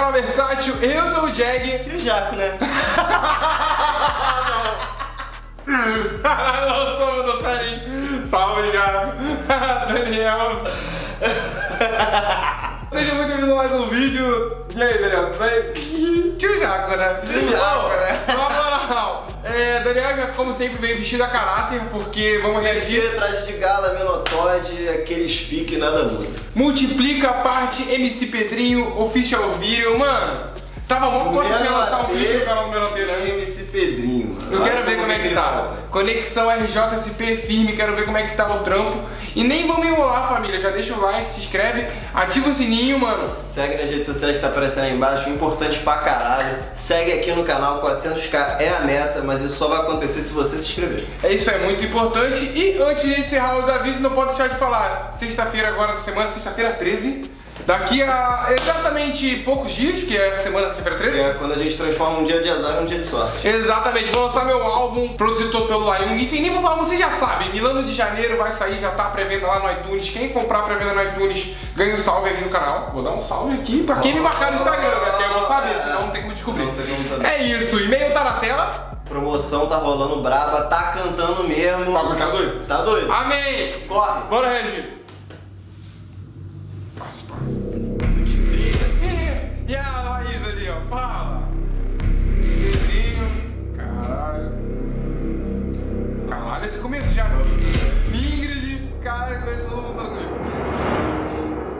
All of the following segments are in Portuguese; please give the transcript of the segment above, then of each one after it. canal Versátil, eu sou o Jag. E o Jaco, né? Não sou o Doçarim. Salve, Jaco. Daniel. Sejam muito bem-vindos a mais um vídeo. E aí, Daniel, tudo bem? Tio Jaco, né? Tio Jaco, né? Vamos lá. Daniel, já, como sempre, veio vestido a caráter, porque vamos reagir. Traje de gala, Meno Tody, aquele speak, nada muda. Multiplica parte MC Pedrinho, official video, mano. Tava bom quando você lançar um vídeo no canal do Meno Tody, né? MC Pedrinho, mano. Eu quero ver como é que tava. Conexão RJSP firme, quero ver como é que tava o trampo. E nem vamos enrolar, família. Já deixa o like, se inscreve, ativa o sininho, mano. Segue nas redes sociais que tá aparecendo aí embaixo, importante pra caralho. Segue aqui no canal, 400k é a meta, mas isso só vai acontecer se você se inscrever. É isso, é muito importante. E antes de encerrar os avisos, não pode deixar de falar. Sexta-feira agora da semana, sexta-feira 13. Daqui a exatamente poucos dias, que é a semana sexta-feira 13. É, quando a gente transforma um dia de azar em um dia de sorte. Exatamente, vou lançar meu álbum, produzido pelo Lais. Enfim, nem vou falar muito, vocês já sabem. Milano de Janeiro vai sair, já tá à pré-venda lá no iTunes. Quem comprar a pré-venda no iTunes, ganha um salve aqui no canal. Vou dar um salve aqui pra quem me marcar no Instagram, né? Porque eu vou saber, senão não tem como descobrir. Não tem como saber. É isso, o e-mail tá na tela. Promoção tá rolando braba, tá cantando mesmo. Tá doido? Tá doido. Amém! Corre! Bora, Regi! E a Laís ali, ó, fala! Pedrinho, caralho. Caralho, esse começo já. Ingrid, caralho, conhece todo mundo tranquilo.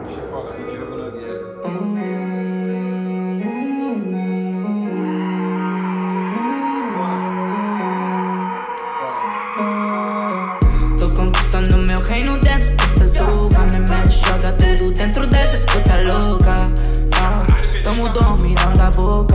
Deixa eu falar, Diogo Nogueira. Joga tudo dentro dessas puta louca, tá? Tamo dominando a boca,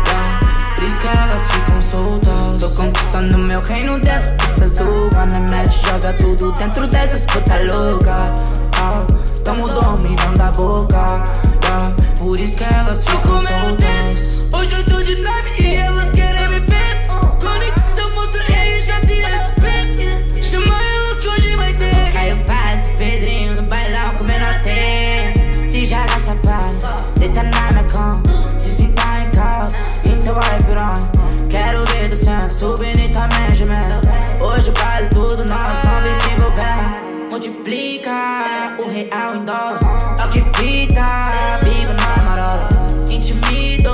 tá? Por isso que elas ficam soltas. Tô conquistando meu reino dentro dessa zona. Mete, joga tudo dentro dessas puta louca, tá? Tamo dominando a boca, tá? Por isso que elas ficam soltas. Hoje eu tô de nave e elas querem me ver. Conexão mostra RJSP. Chama elas que hoje vai ter Caio Passos, Pedrinho no bailão com Meno Tody. Se joga safada, deita na minha cama. Se sentar em casa, então vai piranha. Quero ver do centro, subindo e também gemendo. Hoje o baile tudo, nós estamos se envolvendo. Multiplica o real em dólar. É o que fita, bico na marola. Intimido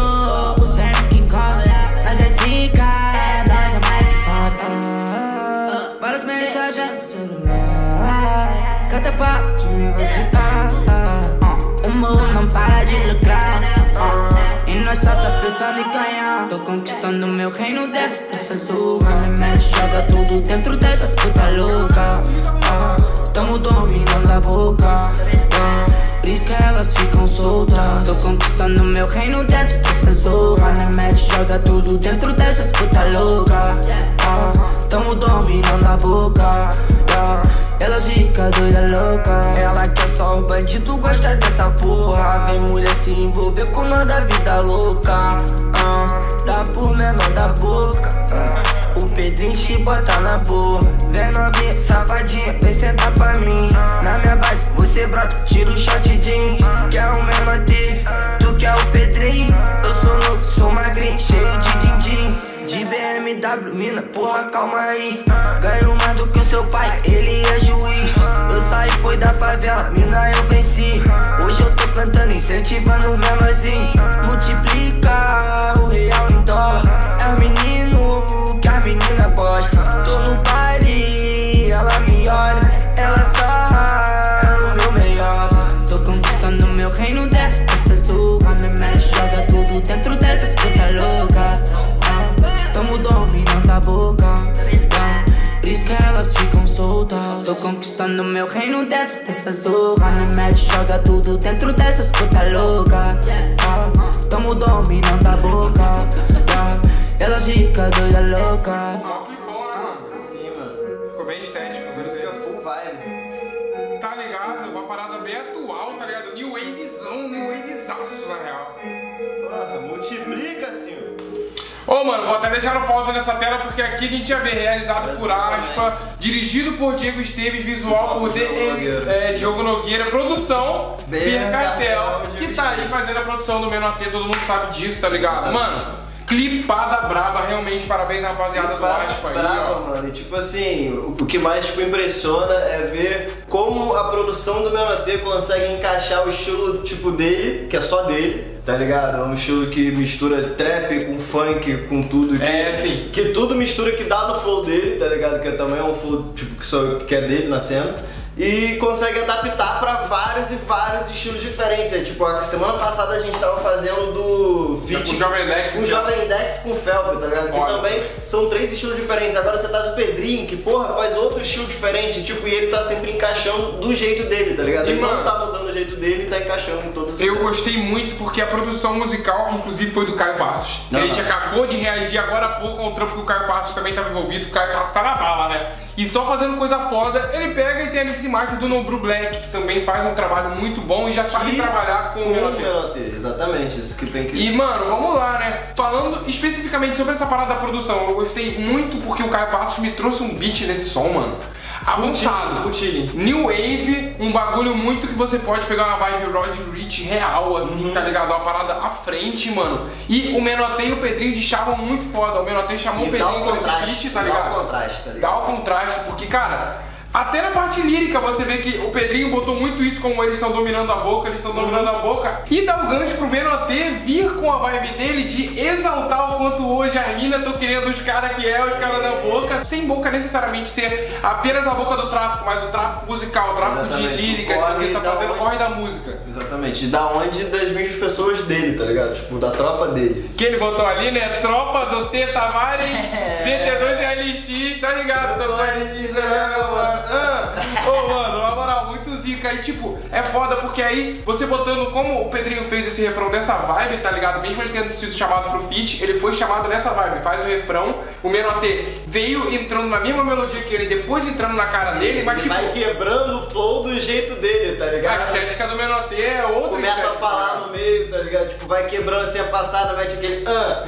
os vermes que encostam. Mas é zica, nós é mais que foda. Várias mensagens no celular. Cada parte me vai se o mundo não para de lucrar. E nós só tá pensando em ganhar. Tô conquistando meu reino dentro dessa zona. Mexe, joga tudo dentro dessas puta louca. Tamo dominando a boca, por isso que elas ficam soltas. Tô conquistando meu reino dentro dessa zona. Mexe, joga tudo dentro dessas puta louca. Tamo dominando a boca, elas ficam doida louca. Ela quer só o bandido, gosta dessa porra. Vem mulher se envolver com nós da vida louca. Dá por menor da boca. O Pedrinho te bota na boa. Vem novinha, safadinha, vem sentar pra mim. Na minha base, você brota, tira o shotzinho. Quer o Meno Tody, tu quer o Pedrinho. Eu sou novo, sou magrinho, cheio de din-din. De BMW, mina, porra, calma aí. Ganho mais do que o seu pai, ele é juiz. Eu saí, foi da favela, mina, eu venci. Hoje eu tô cantando, incentivando os menorzinhos. Multiplica o real em dólar. É o menino que a menina gosta. Tô no baile, ela me olha. Ela sarra no meu melhor. Tô conquistando meu reino dentro dessa zona. Me mexe, joga tudo dentro dessas puta louca. Tamo dominando a boca, tá? Por isso que elas ficam soltas. Tô conquistando meu reino dentro dessa zona. Me mete, joga tudo dentro dessas puta louca, tá? Tamo dominando a boca, tá? Elas ficam doida louca. Que bom, né, mano? Sim, mano. Ficou bem estético, gostei. Fica full vibe. Tá ligado? Uma parada bem atual, tá ligado? New Wavezão, New Wavezaço, na real. Porra, multiplica, senhor. Ô, mano, vou até deixar uma pausa nessa tela, porque aqui a gente ia ver realizado por Aspa, dirigido por Diego Esteves, visual por DM Diogo Nogueira, produção Pierre Cartel, que tá aí fazendo a produção do Meno Tody, todo mundo sabe disso, tá ligado? Mano, clipada braba, realmente, parabéns, rapaziada, do Aspa. Braba, mano, e tipo assim, o que mais tipo, impressiona é ver como a produção do Meno Tody consegue encaixar o estilo tipo dele, que é só dele, tá ligado? É um estilo que mistura trap com funk, com tudo. Que, é, assim. Que tudo mistura, que dá no flow dele, tá ligado? Que também é um flow tipo, que, só, que é dele na cena. E consegue adaptar pra vários e vários estilos diferentes. É, tipo, a semana passada a gente tava fazendo do feat com o Jovem Index com o Felp, tá ligado? Que ótimo. Também são três estilos diferentes. Agora você tá o Pedrinho, que porra, faz outro estilo diferente. Tipo, e ele tá sempre encaixando do jeito dele, tá ligado? E ele, mano, não tá mudando o jeito dele, tá encaixando em todos os... Eu gostei muito porque a produção musical, inclusive, foi do Caio Passos. Não, a gente acabou de reagir agora há pouco ao trampo que o Caio Passos também tava envolvido. O Caio Passos tá na bala, né? E só fazendo coisa foda, ele pega e tem a mix master do Nobru Black, que também faz um trabalho muito bom e já sabe trabalhar com o Meno Tody. Exatamente, isso que tem que... E, mano, vamos lá, né? Falando especificamente sobre essa parada da produção, eu gostei muito porque o Caio Passos me trouxe um beat nesse som, mano. Avançado, new wave, um bagulho muito que você pode pegar uma vibe Rod Rich real, assim, tá ligado? Uma parada à frente, mano. E o Meno Tody e o Pedrinho de chamam muito foda. O Meno Tody chamou o Pedrinho com esse beat, tá ligado? Dá o contraste, tá ligado? Dá o contraste, porque, cara, até na parte lírica você vê que o Pedrinho botou muito isso, como eles estão dominando a boca, eles estão dominando a boca. E dá o gancho pro Meno Tody vir com a vibe dele de exaltar o quanto hoje a mina tô querendo os caras que é, os caras da boca. Sem boca necessariamente ser apenas a boca do tráfico, mas o tráfico musical, o tráfico de lírica que você tá fazendo, corre da música. Exatamente, e da onde das mesmas pessoas dele, tá ligado? Tipo, da tropa dele. Que ele botou ali, né? Tropa do T Tavares, DT2 LX, tá ligado? Tô LX, mano. Ô, mano, na moral, muito zica. E tipo, é foda porque aí você botando como o Pedrinho fez esse refrão dessa vibe, tá ligado? Mesmo ele tendo sido chamado pro feat, ele foi chamado nessa vibe, faz o refrão. O Meno Tody veio entrando na mesma melodia que ele, depois entrando na cara dele, mas tipo... vai quebrando o flow do jeito dele, tá ligado? A estética do Meno Tody é outra. Começa a falar no meio, tá ligado? Tipo, vai quebrando assim a passada, vai aquele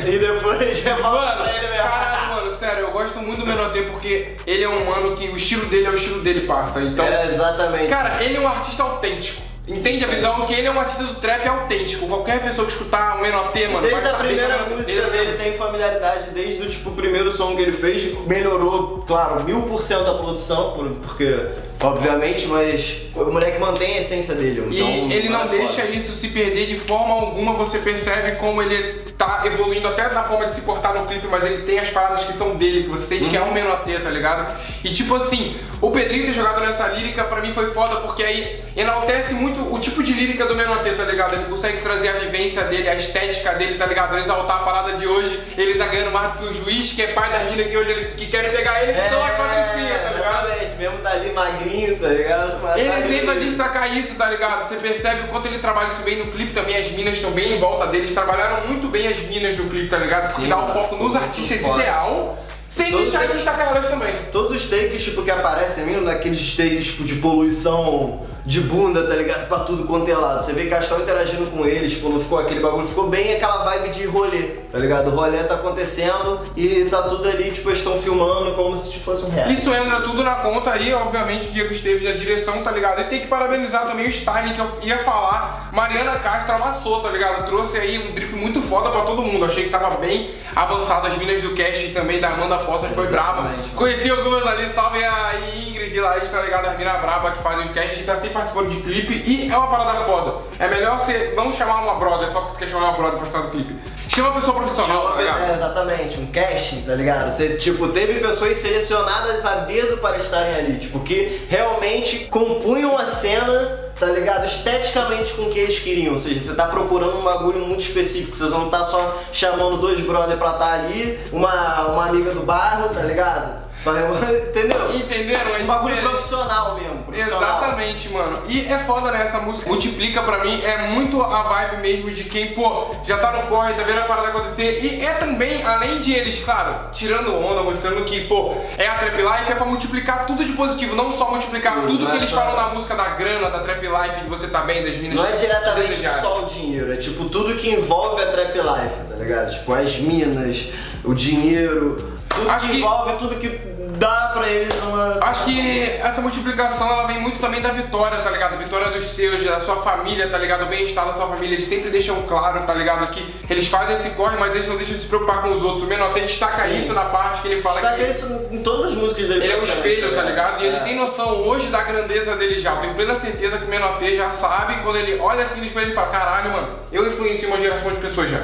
e depois já volta pra ele mesmo. Caralho, mano, sério, eu gosto muito do Meno Tody porque ele é um mano que o estilo dele é o estilo dele passa, então... É, exatamente. Cara, ele é um artista autêntico. Entende a visão? Que ele é um artista do trap autêntico. Qualquer pessoa que escutar o Meno Tody, mano, vai saber. Desde a primeira música dele tem familiaridade, desde o tipo, primeiro som que ele fez, melhorou, claro, 1000% a produção, porque, obviamente, mas o moleque mantém a essência dele. Então, e ele não deixa isso se perder de forma alguma, você percebe como ele tá evoluindo até da forma de se portar no clipe, mas ele tem as paradas que são dele, que você sente que é um Meno Tody, tá ligado? E tipo assim, o Pedrinho ter jogado nessa lírica pra mim foi foda, porque aí enaltece muito o tipo de lírica do Meno Tody, tá ligado? Ele consegue trazer a vivência dele, a estética dele, tá ligado? Exaltar a parada de hoje, ele tá ganhando mais do que o juiz, que é pai da mina, que hoje ele que quer pegar ele, só a quadricinha, tá ligado? Exatamente, mesmo tá ali magrinho, tá ligado? Mas ele sempre vai destacar isso, tá ligado? Você percebe o quanto ele trabalha isso bem no clipe também, as minas estão bem em volta deles, trabalharam muito bem as minas no clipe, tá ligado? Sim, dá um foco nos artistas, esse ideal. Sem deixar de destacar elas também. Todos os takes, tipo, que aparecem mesmo, naqueles takes tipo, de poluição de bunda, tá ligado? Pra tudo quanto é lado. Você vê Castão interagindo com eles, tipo, não ficou aquele bagulho, ficou bem aquela vibe de rolê, tá ligado? O rolê tá acontecendo e tá tudo ali, tipo, eles estão filmando como se fosse um reality. Isso entra tudo na conta aí, obviamente, o Diego Esteves na direção, tá ligado? E tem que parabenizar também o styling que eu ia falar. Mariana Castro amassou, tá ligado? Trouxe aí um drip muito foda pra todo mundo. Achei que tava bem avançado. As minas do cast também, da Amanda Poças, foi braba. Conheci algumas ali, salve a Ingrid, Lais, tá ligado? As minas braba que fazem o cast e tá sempre participando de clipe. E é uma parada foda. É melhor você não chamar uma brother só porque chamar uma brother pra participar do clipe. Chama uma pessoa profissional, tá ligado? É, exatamente, um casting, tá ligado? Você, tipo, teve pessoas selecionadas a dedo para estarem ali, tipo, que realmente compunham a cena, tá ligado? Esteticamente com o que eles queriam, ou seja, você tá procurando um bagulho muito específico, vocês não tá só chamando dois brother pra tá ali, uma amiga do bairro, tá ligado? Entendeu? Entenderam? Um bagulho profissional mesmo. Exatamente, mano. E é foda, né? Essa música Multiplica, pra mim, é muito a vibe mesmo de quem, pô, já tá no corre, tá vendo a parada acontecer. E é também, além de eles, claro, tirando onda, mostrando que, pô, é a Trap Life, é pra multiplicar tudo de positivo. Não só multiplicar tudo que eles falam na música da grana, da Trap Life, de você tá bem, das minas. Não é diretamente só o dinheiro, é tipo tudo que envolve a Trap Life, tá ligado? Tipo, as minas, o dinheiro. Acho que envolve tudo que dá pra eles uma... Acho que essa multiplicação, ela vem muito também da vitória, tá ligado? Vitória dos seus, da sua família, tá ligado? O bem-estar da sua família, eles sempre deixam claro, tá ligado? Que eles fazem esse corre, mas eles não deixam de se preocupar com os outros. O Meno até destaca isso na parte que ele fala que... Destaca isso em todas as músicas dele. Ele é um espelho, tá ligado? E ele tem noção hoje da grandeza dele já. Eu tenho plena certeza que o Meno já sabe, quando ele olha assim no espelho, ele fala, caralho, mano, eu influencio uma geração de pessoas já,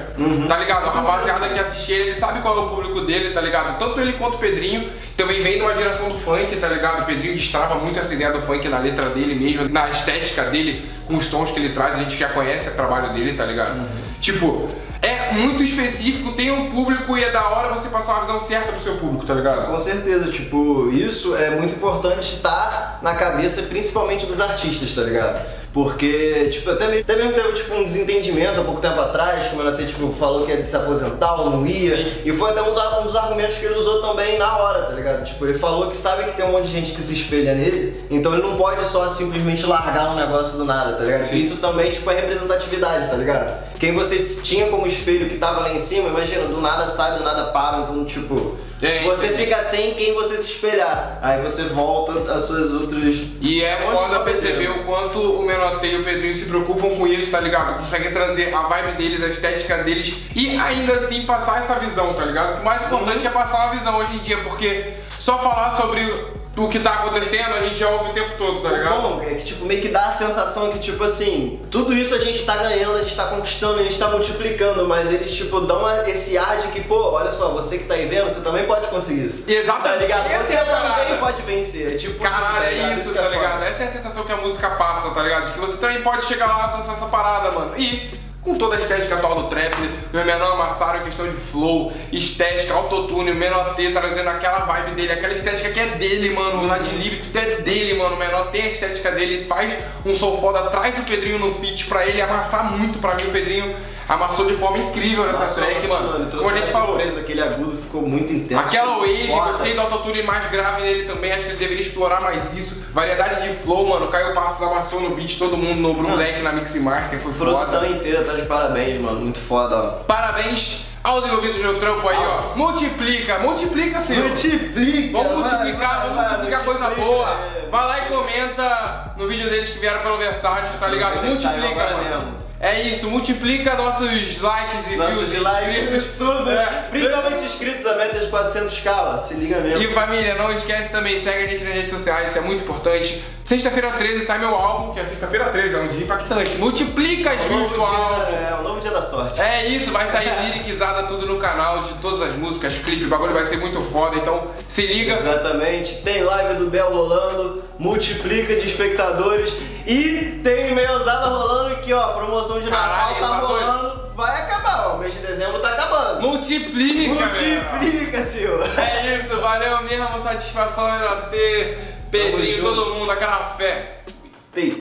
tá ligado? A rapaziada que assiste ele, ele sabe qual é o público dele, tá ligado? Tanto ele quanto o Pedrinho também vem de uma geração do funk, tá ligado? O Pedrinho destrava muito essa ideia do funk na letra dele mesmo, na estética dele, com os tons que ele traz, a gente já conhece o trabalho dele, tá ligado? Tipo, é muito específico, tem um público e é da hora você passar uma visão certa pro seu público, tá ligado? Com certeza, tipo, isso é muito importante estar na cabeça, principalmente dos artistas, tá ligado? Porque, tipo, até mesmo teve tipo, um desentendimento há pouco tempo atrás, como ela até tipo, falou que ia se aposentar ou não ia. Sim. E foi até um dos argumentos que ele usou também na hora, tá ligado? Tipo, ele falou que sabe que tem um monte de gente que se espelha nele, então ele não pode só simplesmente largar um negócio do nada, tá ligado? Sim. Isso também tipo, é representatividade, tá ligado? Quem você tinha como espelho que tava lá em cima, imagina, do nada sai, do nada para, então tipo... Você fica sem quem você se espelhar, aí você volta às suas outras... E é foda perceber o quanto o Meno e o Pedrinho se preocupam com isso, tá ligado? Conseguem trazer a vibe deles, a estética deles e ainda assim passar essa visão, tá ligado? O mais importante é passar uma visão hoje em dia, porque só falar sobre... o que tá acontecendo, a gente já ouve o tempo todo, tá ligado? Bom, é que tipo, meio que dá a sensação que tipo assim, tudo isso a gente tá ganhando, a gente tá conquistando, a gente tá multiplicando, mas eles tipo dão esse ar de que, pô, olha só, você que tá aí vendo, você também pode conseguir isso. Exatamente. Tá ligado? Essa você também pode vencer, é tipo... Caralho, é isso, tá ligado? Essa é a sensação que a música passa, tá ligado? De que você também pode chegar lá e alcançar essa parada, mano. E... com toda a estética atual do trap, o Meno amassaram a questão de flow, estética, autotune, o Meno T trazendo aquela vibe dele, aquela estética que é dele, mano, o adlib, tudo é dele, mano, o Meno tem a estética dele, faz um som foda, traz o Pedrinho no feat pra ele amassar muito, pra mim o Pedrinho amassou de forma incrível nessa track, mano. Como a gente falou, aquele agudo ficou muito intenso. Aquela wave, gostei do autotune mais grave nele também, acho que ele deveria explorar mais isso. Variedade de flow, mano, Caio Passos amassou no beat, todo mundo, Nobru Black na Mix Master, foi foda. Produção inteira tá de parabéns, mano, muito foda, ó. Parabéns aos envolvidos no trampo aí, ó. Multiplica, multiplica, senhor. Multiplica. Vamos multiplicar coisa boa. Vai lá e comenta no vídeo deles que vieram pelo Versátil, tá ligado? Multiplica, mano. É isso, multiplica nossos likes e views, inscritos, tudo, principalmente inscritos, a meta de 400k, ó, se liga mesmo. E família, não esquece também, segue a gente nas redes sociais, isso é muito importante. Sexta-feira 13 sai meu álbum, que é sexta-feira 13, é um dia impactante. Multiplica as views do álbum. É o novo dia da sorte. É isso, vai sair liriquizada tudo no canal, de todas as músicas, clipe, o bagulho vai ser muito foda, então se liga. Exatamente, tem live do Bel rolando, multiplica de espectadores e tem meiozada rolando aqui, ó, promoção de Natal tá rolando. Vai acabar, o mês de dezembro tá acabando. Multiplica, multiplica, senhor. É isso, valeu mesmo, satisfação era ter Pedrinho, todo mundo, aquela fé.